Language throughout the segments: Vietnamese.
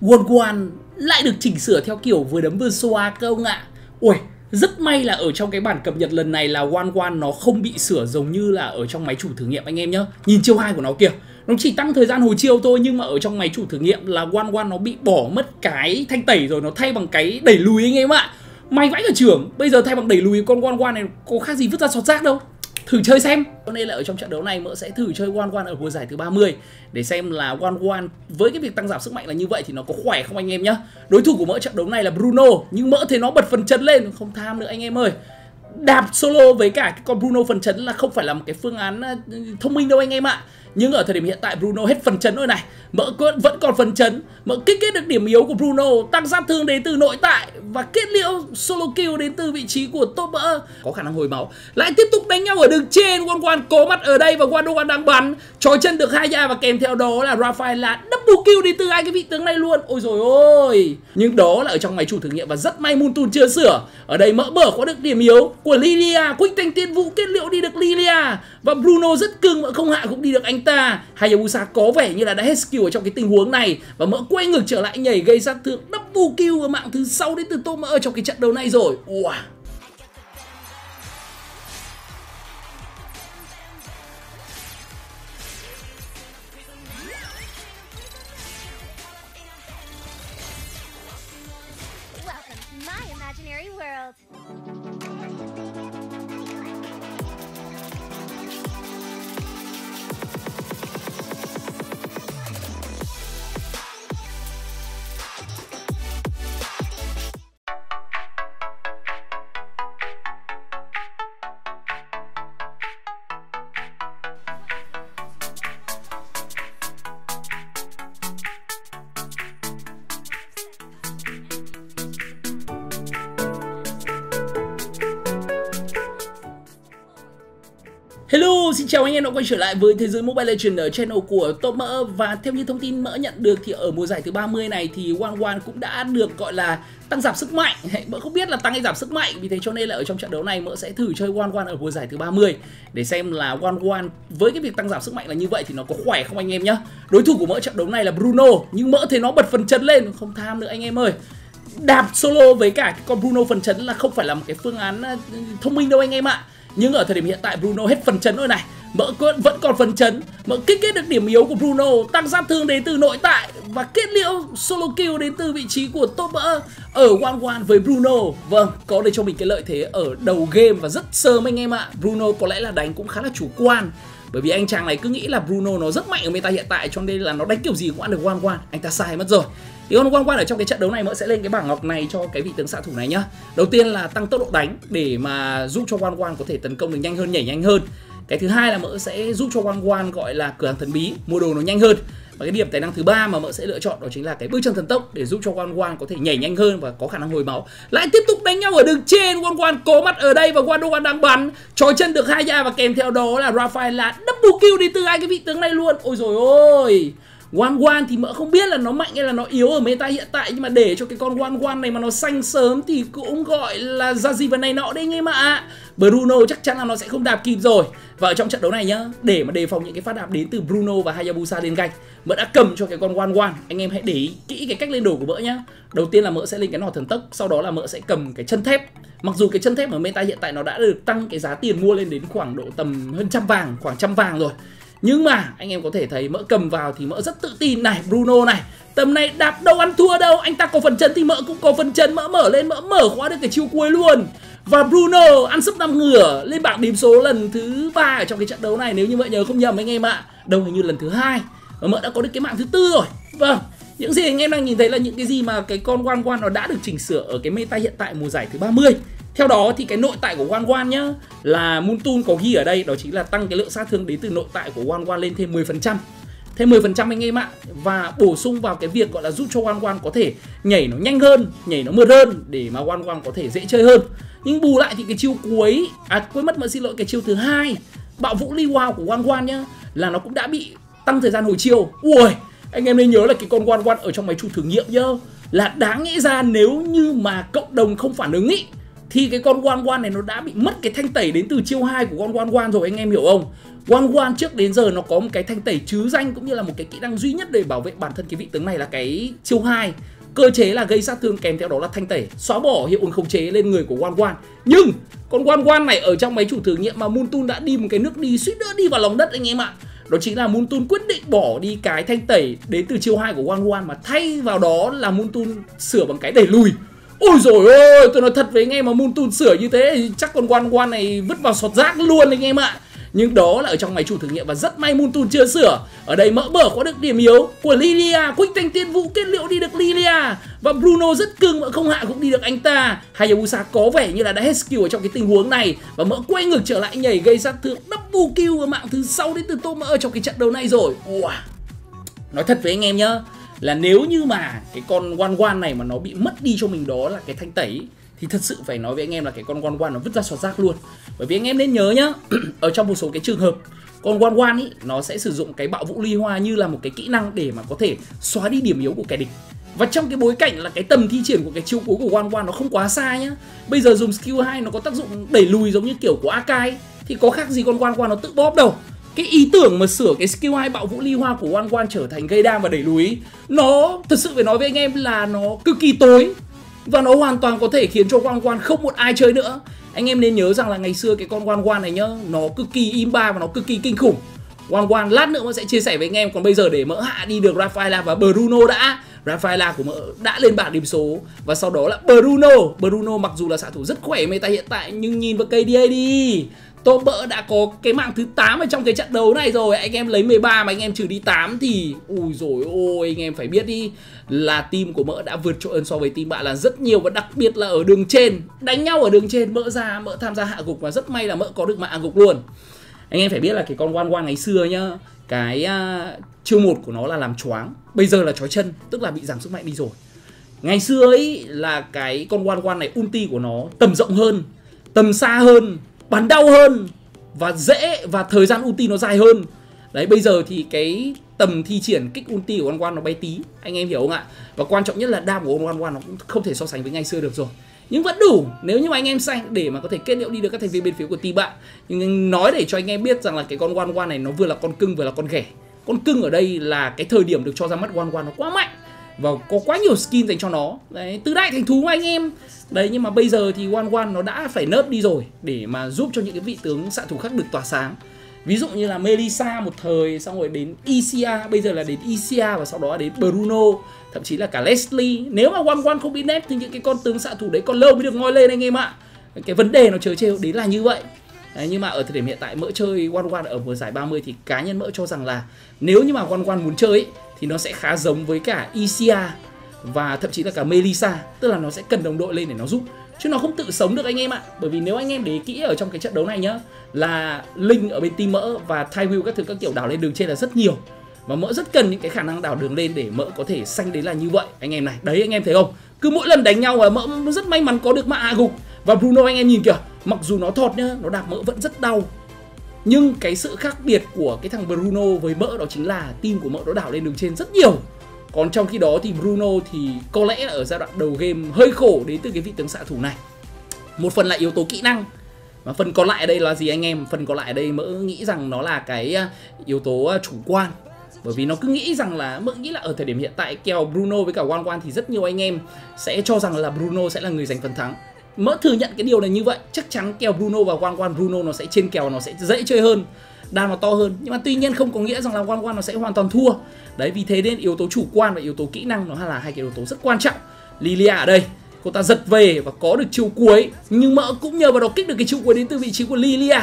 World One lại được chỉnh sửa theo kiểu vừa đấm vừa xoa các ông ạ. Ui, rất may là ở trong cái bản cập nhật lần này là One One nó không bị sửa giống như là ở trong máy chủ thử nghiệm anh em nhé. Nhìn chiêu 2 của nó kìa, nó chỉ tăng thời gian hồi chiêu thôi, nhưng mà ở trong máy chủ thử nghiệm là One One nó bị bỏ mất cái thanh tẩy rồi, nó thay bằng cái đẩy lùi anh em ạ. May vãi cả trưởng, bây giờ thay bằng đẩy lùi con One One này có khác gì vứt ra sọt rác đâu. Thử chơi xem. Cho nên là ở trong trận đấu này Mỡ sẽ thử chơi One One ở mùa giải thứ 30 để xem là One One với cái việc tăng giảm sức mạnh là như vậy thì nó có khỏe không anh em nhá. Đối thủ của Mỡ trận đấu này là Bruno, nhưng Mỡ thấy nó bật phần chấn lên, không tham nữa anh em ơi. Đạp solo với cả cái con Bruno phần chấn là không phải là một cái phương án thông minh đâu anh em ạ. Nhưng ở thời điểm hiện tại Bruno hết phần chấn rồi này, Mỡ vẫn còn phần chấn. Mỡ kích kết được điểm yếu của Bruno, tăng sát thương đến từ nội tại và kết liễu solo kill đến từ vị trí của Tốp Mỡ. Có khả năng hồi máu. Lại tiếp tục đánh nhau ở đường trên. One One có mặt ở đây và One One đang bắn trói chân được Haya, và kèm theo đó là Raphael là double kill đến từ hai cái vị tướng này luôn. Ôi rồi ôi. Nhưng đó là ở trong máy chủ thử nghiệm và rất may Moonton chưa sửa. Ở đây Mỡ bở có được điểm yếu của Lilia, Quýnh Thanh Tiên Vũ kết liễu đi được Lilia và Bruno rất cưng mà không hạ cũng đi được anh ta. Hayabusa có vẻ như là đã hết skill ở trong cái tình huống này và Mỡ quay ngược trở lại nhảy gây sát thương double kill ở mạng thứ 6 đến từ Tốp Mỡ trong cái trận đấu này rồi. Wow. Hello, xin chào anh em đã quay trở lại với thế giới Mobile Legends ở channel của Tốp Mỡ. Và theo như thông tin Mỡ nhận được thì ở mùa giải thứ 30 này thì One One cũng đã được gọi là tăng giảm sức mạnh. Mỡ không biết là tăng hay giảm sức mạnh, vì thế cho nên là ở trong trận đấu này Mỡ sẽ thử chơi One One ở mùa giải thứ 30 để xem là One One với cái việc tăng giảm sức mạnh là như vậy thì nó có khỏe không anh em nhá. Đối thủ của Mỡ trận đấu này là Bruno, nhưng Mỡ thấy nó bật phần chấn lên, không tham nữa anh em ơi. Đạp solo với cả cái con Bruno phần chấn là không phải là một cái phương án thông minh đâu anh em ạ. Nhưng ở thời điểm hiện tại Bruno hết phần chấn rồi này, Mỡ vẫn còn phần chấn. Mỡ kích kết được điểm yếu của Bruno, tăng sát thương đến từ nội tại và kết liễu solo kill đến từ vị trí của Tốp Mỡ ở One One với Bruno. Vâng, có để cho mình cái lợi thế ở đầu game và rất sớm anh em ạ. Bruno có lẽ là đánh cũng khá là chủ quan, bởi vì anh chàng này cứ nghĩ là Bruno nó rất mạnh ở meta hiện tại, cho nên là nó đánh kiểu gì cũng ăn được One One. Anh ta sai mất rồi. Thì con One One ở trong cái trận đấu này Mỡ sẽ lên cái bảng ngọc này cho cái vị tướng xạ thủ này nhá. Đầu tiên là tăng tốc độ đánh để mà giúp cho One One có thể tấn công được nhanh hơn, nhảy nhanh hơn. Cái thứ hai là Mỡ sẽ giúp cho One One gọi là cửa hàng thần bí, mua đồ nó nhanh hơn. Và cái điểm tài năng thứ ba mà Mỡ sẽ lựa chọn đó chính là cái bước chân thần tốc để giúp cho One One có thể nhảy nhanh hơn và có khả năng hồi máu. Lại tiếp tục đánh nhau ở đường trên. One One có mặt ở đây và One One đang bắn trói chân được Haya, và kèm theo đó là Raphael là double kill đi từ hai cái vị tướng này luôn. Ôi rồi ôi. One One thì Mỡ không biết là nó mạnh hay là nó yếu ở meta hiện tại, nhưng mà để cho cái con One One này mà nó xanh sớm thì cũng gọi là ra gì vào này nọ đấy anh em ạ. Bruno chắc chắn là nó sẽ không đạp kịp rồi. Và ở trong trận đấu này nhá, để mà đề phòng những cái phát đạp đến từ Bruno và Hayabusa lên gạch, Mỡ đã cầm cho cái con One One. Anh em hãy để ý kỹ cái cách lên đồ của Mỡ nhá. Đầu tiên là Mỡ sẽ lên cái nỏ thần tốc, sau đó là Mỡ sẽ cầm cái chân thép. Mặc dù cái chân thép ở meta hiện tại nó đã được tăng cái giá tiền mua lên đến khoảng độ tầm hơn trăm vàng, khoảng 100 vàng rồi, nhưng mà anh em có thể thấy Mỡ cầm vào thì Mỡ rất tự tin này. Bruno này, tầm này đạp đâu ăn thua đâu. Anh ta có phần chân thì Mỡ cũng có phần chân. Mỡ mở lên, Mỡ mở khóa được cái chiêu cuối luôn. Và Bruno ăn sấp 5 ngửa lên bảng điểm số lần thứ 3 ở trong cái trận đấu này, nếu như Mỡ nhớ không nhầm anh em ạ. Đâu hình như lần thứ 2 và Mỡ đã có được cái mạng thứ 4 rồi. Vâng, những gì anh em đang nhìn thấy là những cái gì mà cái con One One nó đã được chỉnh sửa ở cái meta hiện tại mùa giải thứ 30. Theo đó thì cái nội tại của One One nhá, là Moonton có ghi ở đây đó chính là tăng cái lượng sát thương đến từ nội tại của One One lên thêm 10%. Thêm 10% anh em ạ, và bổ sung vào cái việc gọi là giúp cho One One có thể nhảy nó nhanh hơn, nhảy nó mượt hơn để mà One One có thể dễ chơi hơn. Nhưng bù lại thì cái chiêu cuối, cái chiêu thứ 2, bạo vũ Lee Wow của One One nhá, là nó cũng đã bị tăng thời gian hồi chiêu. Ui, anh em nên nhớ là cái con One One ở trong máy chủ thử nghiệm nhá, là đáng nghĩ ra nếu như mà cộng đồng không phản ứng ý thì cái con Wan này nó đã bị mất cái thanh tẩy đến từ chiêu 2 của con Wan rồi, anh em hiểu không? Wan trước đến giờ nó có một cái thanh tẩy trứ danh cũng như là một cái kỹ năng duy nhất để bảo vệ bản thân cái vị tướng này là cái chiêu 2. Cơ chế là gây sát thương kèm theo đó là thanh tẩy, xóa bỏ hiệu ứng khống chế lên người của Wan. Nhưng con Wan này ở trong mấy chủ thử nghiệm mà Moonton đã đi một cái nước đi suýt nữa đi vào lòng đất anh em ạ. Đó chính là Moonton quyết định bỏ đi cái thanh tẩy đến từ chiêu 2 của Wan mà thay vào đó là Moonton sửa bằng cái đẩy lùi. Ôi dồi ôi, tôi nói thật với anh em mà Moonton sửa như thế thì chắc con Wan này vứt vào sọt rác luôn anh em ạ. Nhưng đó là ở trong máy chủ thử nghiệm và rất may Moonton chưa sửa. Ở đây Mỡ Bở có được điểm yếu của Lilia, Quýnh Thanh Tiên Vũ kết liễu đi được Lilia và Bruno rất cưng, Mỡ Không Hạ cũng đi được anh ta. Hayabusa có vẻ như là đã hết skill ở trong cái tình huống này và Mỡ quay ngược trở lại nhảy gây sát thương double kill ở mạng thứ 6 đến từ Tốp Mỡ trong cái trận đấu này rồi. Wow. Nói thật với anh em nhá, là nếu như mà cái con Wan này mà nó bị mất đi cho mình đó là cái thanh tẩy thì thật sự phải nói với anh em là cái con Wan nó vứt ra sọt rác luôn. Bởi vì anh em nên nhớ nhá, ở trong một số cái trường hợp con Wan ý nó sẽ sử dụng cái bạo vũ ly hoa như là một cái kỹ năng để mà có thể xóa đi điểm yếu của kẻ địch. Và trong cái bối cảnh là cái tầm thi triển của cái chiêu cuối của Wan nó không quá xa nhá. Bây giờ dùng skill 2 nó có tác dụng đẩy lùi giống như kiểu của Akai thì có khác gì con Wan nó tự bóp đâu. Cái ý tưởng mà sửa cái skill 2 bạo vũ ly hoa của Wan trở thành gây đam và đẩy lùi, nó thật sự phải nói với anh em là nó cực kỳ tối. Và nó hoàn toàn có thể khiến cho Wan không một ai chơi nữa. Anh em nên nhớ rằng là ngày xưa cái con Wan này nhá, nó cực kỳ im ba và nó cực kỳ kinh khủng. Wan lát nữa Mỡ sẽ chia sẻ với anh em. Còn bây giờ để Mỡ hạ đi được Raphael và Bruno đã. Raphael của Mỡ đã lên bảng điểm số và sau đó là Bruno mặc dù là xạ thủ rất khỏe meta hiện tại nhưng nhìn vào KDA đi, Tốp Mỡ đã có cái mạng thứ 8 ở trong cái trận đấu này rồi. Anh em lấy 13 mà anh em trừ đi 8 thì ui dồi ôi, anh em phải biết đi là team của Mỡ đã vượt trội hơn so với team bạn là rất nhiều. Và đặc biệt là ở đường trên, đánh nhau ở đường trên Mỡ tham gia hạ gục và rất may là Mỡ có được mạng hạ gục luôn. Anh em phải biết là cái con Wan ngày xưa nhá, cái chiêu 1 của nó là làm choáng, bây giờ là chói chân, tức là bị giảm sức mạnh đi rồi. Ngày xưa ấy là cái con Wan này ulti của nó tầm rộng hơn, tầm xa hơn, bắn đau hơn và dễ, và thời gian ulti nó dài hơn. Đấy, bây giờ thì cái tầm thi triển kích ulti của Wan nó bé tí, anh em hiểu không ạ? Và quan trọng nhất là đam của Wan nó cũng không thể so sánh với ngày xưa được rồi. Nhưng vẫn đủ nếu như mà anh em xanh để mà có thể kết liễu đi được các thành viên bên phía của team bạn. Nhưng nói để cho anh em biết rằng là cái con Wan này nó vừa là con cưng vừa là con ghẻ. Con cưng ở đây là cái thời điểm được cho ra mắt Wan nó quá mạnh và có quá nhiều skin dành cho nó. Đấy, tứ đại thành thú anh em. Đấy, nhưng mà bây giờ thì Wan nó đã phải nớp đi rồi để mà giúp cho những cái vị tướng xạ thủ khác được tỏa sáng. Ví dụ như là Melissa một thời, xong rồi đến Isia, bây giờ là đến Isia và sau đó đến Bruno, thậm chí là cả Leslie. Nếu mà Wan không bị nép thì những cái con tướng xạ thủ đấy còn lâu mới được ngoi lên anh em ạ. Cái vấn đề nó trớ trêu đấy là như vậy. Đấy, nhưng mà ở thời điểm hiện tại Mỡ chơi Wan ở mùa giải 30 thì cá nhân Mỡ cho rằng là nếu như mà Wan muốn chơi ấy, thì nó sẽ khá giống với cả Isia và thậm chí là cả Melissa, tức là nó sẽ cần đồng đội lên để nó giúp chứ nó không tự sống được anh em ạ. Bởi vì nếu anh em để ý kỹ ở trong cái trận đấu này nhá, là Linh ở bên team Mỡ và Taiwil các thứ các kiểu đảo lên đường trên là rất nhiều và Mỡ rất cần những cái khả năng đảo đường lên để Mỡ có thể xanh đến là như vậy anh em này. Đấy, anh em thấy không, cứ mỗi lần đánh nhau là Mỡ rất may mắn có được mạng hạ gục. Và Bruno anh em nhìn kìa, mặc dù nó thọt nhá, nó đạp Mỡ vẫn rất đau. Nhưng cái sự khác biệt của cái thằng Bruno với Mỡ đó chính là team của Mỡ nó đảo lên đường trên rất nhiều. Còn trong khi đó thì Bruno thì có lẽ là ở giai đoạn đầu game hơi khổ đến từ cái vị tướng xạ thủ này. Một phần là yếu tố kỹ năng, mà phần còn lại ở đây là gì anh em? Phần còn lại ở đây Mỡ nghĩ rằng nó là cái yếu tố chủ quan. Bởi vì nó cứ nghĩ rằng là, Mỡ nghĩ là ở thời điểm hiện tại kèo Bruno với cả Wan thì rất nhiều anh em sẽ cho rằng là Bruno sẽ là người giành phần thắng. Mỡ thừa nhận cái điều này như vậy, chắc chắn kèo Bruno và Wan Bruno nó sẽ trên kèo, nó sẽ dễ chơi hơn, đam nó to hơn. Nhưng mà tuy nhiên không có nghĩa rằng là Wan nó sẽ hoàn toàn thua. Đấy, vì thế nên yếu tố chủ quan và yếu tố kỹ năng nó là hai cái yếu tố rất quan trọng. Lilia ở đây, cô ta giật về và có được chiêu cuối, nhưng Mỡ cũng nhờ vào đó kích được cái chiêu cuối đến từ vị trí của Lilia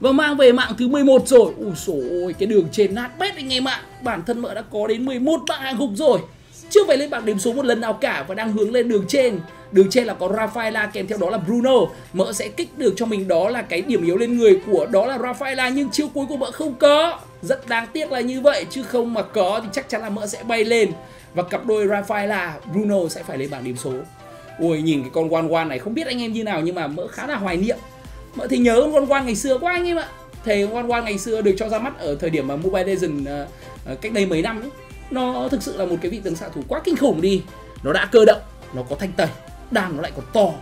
và mang về mạng thứ 11 rồi. Ui dồi ôi, cái đường trên nát bét anh em ạ. Bản thân Mỡ đã có đến 11 mạng hạ gục rồi, chưa phải lên bảng điểm số một lần nào cả và đang hướng lên đường trên. Đường trên là có Raphaela kèm theo đó là Bruno. Mỡ sẽ kích được cho mình đó là cái điểm yếu lên người của đó là Raphaela, nhưng chiêu cuối của Mỡ không có. Rất đáng tiếc là như vậy, chứ không mà có thì chắc chắn là Mỡ sẽ bay lên và cặp đôi Raphaela Bruno sẽ phải lên bảng điểm số. Ôi, nhìn cái con Wan này không biết anh em như nào nhưng mà Mỡ khá là hoài niệm. Mỡ thì nhớ con Wan ngày xưa quá anh em ạ. Thề, con Wan ngày xưa được cho ra mắt ở thời điểm mà Mobile Legends cách đây mấy năm ấy. Nó thực sự là một cái vị tướng xạ thủ quá kinh khủng đi. Nó đã cơ động, nó có thanh tẩy, đam nó lại còn to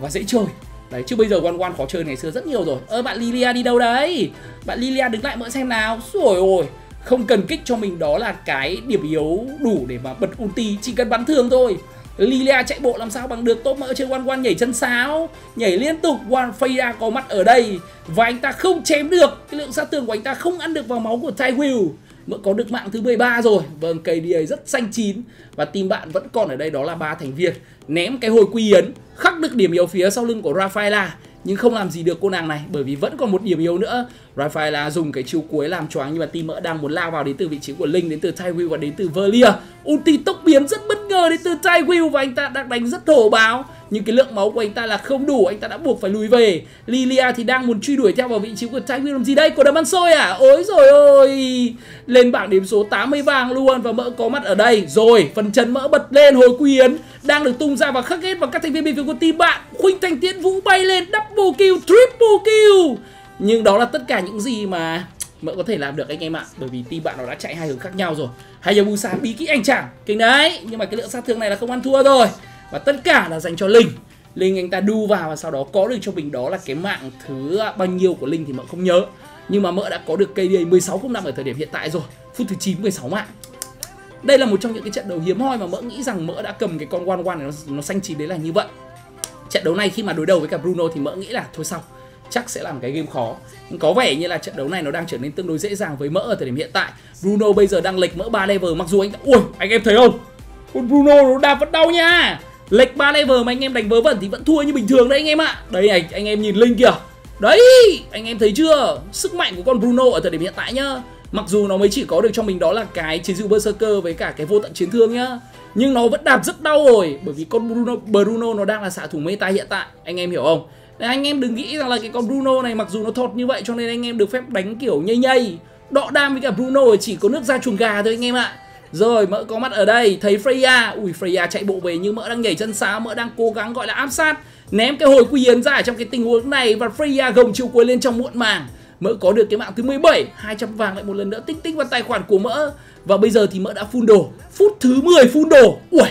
và dễ chơi. Đấy, chứ bây giờ one khó chơi ngày xưa rất nhiều rồi. Ơ bạn Lilia đi đâu đấy? Bạn Lilia đứng lại mượn xem nào. Rồi ôi, không cần kích cho mình, đó là cái điểm yếu đủ để mà bật ulti, chỉ cần bắn thường thôi. Lilia chạy bộ làm sao bằng được Tốp Mỡ trên one nhảy chân sáo, nhảy liên tục. Freya có mặt ở đây và anh ta không chém được, cái lượng sát thương của anh ta không ăn được vào máu của Taiwil. Mỡ có được mạng thứ 13 rồi. Vâng, KDA rất xanh chín và team bạn vẫn còn ở đây, đó là 3 thành viên. Ném cái hồi quy yến, khắc được điểm yếu phía sau lưng của Raphael, nhưng không làm gì được cô nàng này bởi vì vẫn còn một điểm yếu nữa. Raphael dùng cái chiêu cuối làm choáng, nhưng mà team Mỡ đang muốn lao vào đến từ vị trí của Linh, đến từ Taiwil và đến từ Verlier. Ulti tốc biến rất bất ngờ đến từ Taiwil và anh ta đang đánh rất thổ báo, nhưng cái lượng máu của anh ta là không đủ, anh ta đã buộc phải lùi về. Lilia thì đang muốn truy đuổi theo vào vị trí của Taiwil, làm gì đây? Có đấm ăn xôi à? Ôi rồi ôi, lên bảng điểm số 80 vàng luôn và Mỡ có mặt ở đây rồi. Phần chân Mỡ bật lên, hồi quy yến đang được tung ra và khắc hết vào các thành viên bên phía của team bạn. Khuynh thành tiến vũ bay lên, double kill, triple kill. Nhưng đó là tất cả những gì mà Mỡ có thể làm được anh em ạ, bởi vì team bạn nó đã chạy hai hướng khác nhau rồi. Hayabusa bí kỹ anh chàng kinh đấy, nhưng mà cái lượng sát thương này là không ăn thua rồi. Và tất cả là dành cho Linh. Linh anh ta đu vào và sau đó có được cho mình đó là cái mạng thứ bao nhiêu của Linh thì Mỡ không nhớ, nhưng mà Mỡ đã có được KDA 16.05 ở thời điểm hiện tại rồi. Phút thứ 9, 16 mạng. Đây là một trong những cái trận đấu hiếm hoi mà Mỡ nghĩ rằng Mỡ đã cầm cái con one one này nó xanh chín đấy là như vậy. Trận đấu này khi mà đối đầu với cả Bruno thì Mỡ nghĩ là thôi xong, chắc sẽ làm cái game khó. Nhưng có vẻ như là trận đấu này nó đang trở nên tương đối dễ dàng với Mỡ ở thời điểm hiện tại. Bruno bây giờ đang lệch Mỡ 3 level, mặc dù anh đã... Ui, anh em thấy không? Con Bruno nó đạp vẫn đau nha. Lệch 3 level mà anh em đánh vớ vẩn thì vẫn thua như bình thường đấy anh em ạ. Đấy anh em nhìn Linh kìa. Đấy, anh em thấy chưa? Sức mạnh của con Bruno ở thời điểm hiện tại nhá. Mặc dù nó mới chỉ có được cho mình đó là cái chiến dụ berserker với cả cái vô tận chiến thương nhá, nhưng nó vẫn đạp rất đau rồi, bởi vì con Bruno nó đang là xạ thủ meta hiện tại. Anh em hiểu không? Đấy, anh em đừng nghĩ rằng là cái con Bruno này mặc dù nó thọt như vậy cho nên anh em được phép đánh kiểu nhây nhây. Đọ đam với cả Bruno chỉ có nước ra chuồng gà thôi anh em ạ. Rồi Mỡ có mặt ở đây, thấy Freya. Ui, Freya chạy bộ về nhưng Mỡ đang nhảy chân sáo, Mỡ đang cố gắng gọi là áp sát, ném cái hồi quy yến ra ở trong cái tình huống này và Freya gồng chiều cuối lên trong muộn màng. Mỡ có được cái mạng thứ 17, 200 vàng lại một lần nữa tích tích vào tài khoản của Mỡ. Và bây giờ thì Mỡ đã full đồ, phút thứ 10 full đồ. Ui,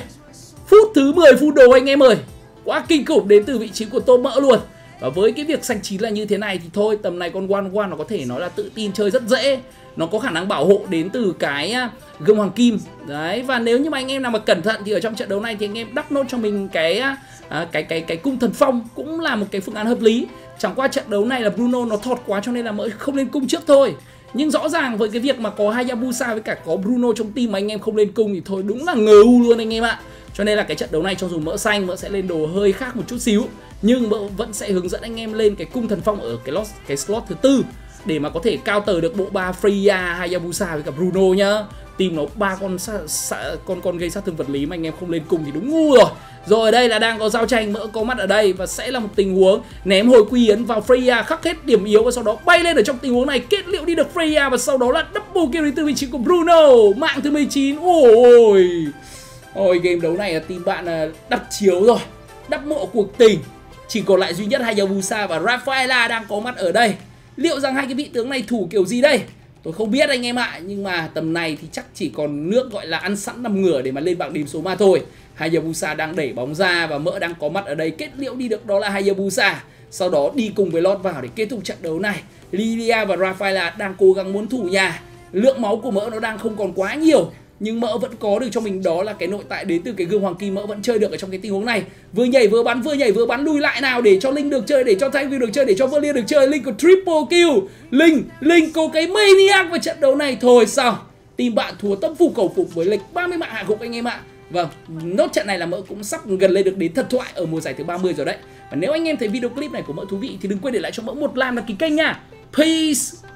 phút thứ 10 full đồ anh em ơi. Quá kinh khủng đến từ vị trí của Tốp Mỡ luôn. Và với cái việc xanh chín là như thế này thì thôi, tầm này con one one nó có thể nói là tự tin chơi rất dễ. Nó có khả năng bảo hộ đến từ cái gươm hoàng kim. Đấy, và nếu như mà anh em nào mà cẩn thận thì ở trong trận đấu này thì anh em đắp nốt cho mình cái cung thần phong cũng là một cái phương án hợp lý. Chẳng qua trận đấu này là Bruno nó thọt quá cho nên là Mỡ không lên cung trước thôi. Nhưng rõ ràng với cái việc mà có Hayabusa với cả có Bruno trong team mà anh em không lên cung thì thôi đúng là ngờ u luôn anh em ạ. Cho nên là cái trận đấu này cho dù Mỡ xanh, Mỡ sẽ lên đồ hơi khác một chút xíu, nhưng Mỡ vẫn sẽ hướng dẫn anh em lên cái cung thần phong ở cái slot thứ 4 để mà có thể counter được bộ ba Freya, Hayabusa với cả Bruno nhá. Team nó ba con gây sát thương vật lý mà anh em không lên cung thì đúng ngu rồi. Rồi đây là đang có giao tranh, Mỡ có mắt ở đây và sẽ là một tình huống ném hồi quy yến vào Freya, khắc hết điểm yếu và sau đó bay lên ở trong tình huống này, kết liễu đi được Freya và sau đó là double kill đến từ vị trí của Bruno, mạng thứ 19. Ôi. Ôi, game đấu này là team bạn đắp chiếu rồi, đắp mộ cuộc tình. Chỉ còn lại duy nhất Hayabusa và Raphael đang có mặt ở đây. Liệu rằng hai cái vị tướng này thủ kiểu gì đây? Tôi không biết anh em ạ, nhưng mà tầm này thì chắc chỉ còn nước gọi là ăn sẵn nằm ngửa để mà lên bảng điểm số mà thôi. Hayabusa đang đẩy bóng ra và Mỡ đang có mặt ở đây, kết liễu đi được đó là Hayabusa. Sau đó đi cùng với lót vào để kết thúc trận đấu này. Lilia và Raphael đang cố gắng muốn thủ nhà. Lượng máu của Mỡ nó đang không còn quá nhiều, nhưng Mỡ vẫn có được cho mình đó là cái nội tại đến từ cái gương hoàng kim. Mỡ vẫn chơi được ở trong cái tình huống này, vừa nhảy vừa bắn, vừa nhảy vừa bắn, lùi lại nào để cho Linh được chơi, để cho Taiwil được chơi, để cho Verlier được chơi. Linh có triple kill, Linh có cái maniac vào trận đấu này. Thôi sao team bạn thua tâm phục khẩu phục với lệch 30 mạng hạ gục anh em ạ. Vâng, nốt trận này là Mỡ cũng sắp gần lên được đến thần thoại ở mùa giải thứ 30 rồi đấy. Và nếu anh em thấy video clip này của Mỡ thú vị thì đừng quên để lại cho Mỡ một like và đăng ký kênh nha. Peace.